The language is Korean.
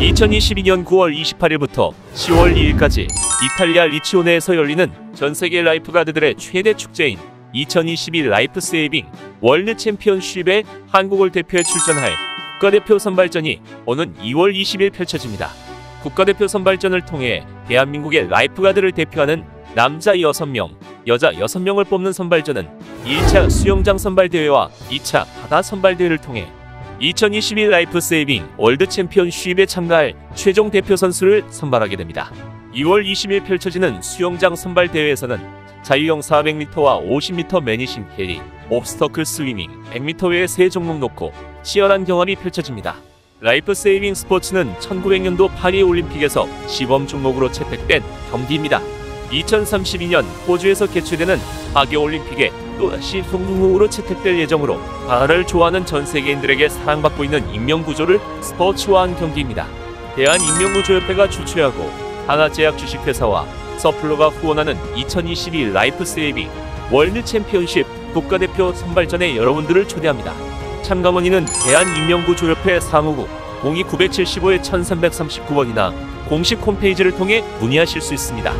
2022년 9월 28일부터 10월 2일까지 이탈리아 리치오네에서 열리는 전세계 라이프가드들의 최대 축제인 2022 라이프세이빙 월드 챔피언십에 한국을 대표해 출전할 국가대표 선발전이 오는 2월 20일 펼쳐집니다. 국가대표 선발전을 통해 대한민국의 라이프가드를 대표하는 남자 6명, 여자 6명을 뽑는 선발전은 1차 수영장 선발대회와 2차 바다 선발대회를 통해 2022 라이프세이빙 월드 챔피언십에 참가할 최종 대표 선수를 선발하게 됩니다. 2월 20일 펼쳐지는 수영장 선발대회에서는 자유형 400m와 50m 매니킨 캐리, 옵스터클 스위밍, 100m 외에 세 종목 놓고 치열한 경합이 펼쳐집니다. 라이프세이빙 스포츠는 1900년도 파리올림픽에서 시범 종목으로 채택된 경기입니다. 2032년 호주에서 개최되는 하계올림픽에 또다시 종목으로 채택될 예정으로 바다를 좋아하는 전 세계인들에게 사랑받고 있는 인명구조를 스포츠화한 경기입니다. 대한인명구조협회가 주최하고 하나제약 주식회사와 서플러가 후원하는 2022 라이프세이빙 월드 챔피언십 국가대표 선발전에 여러분들을 초대합니다. 참가문의는 대한인명구조협회 사무국 02975-1339번이나 공식 홈페이지를 통해 문의하실 수 있습니다.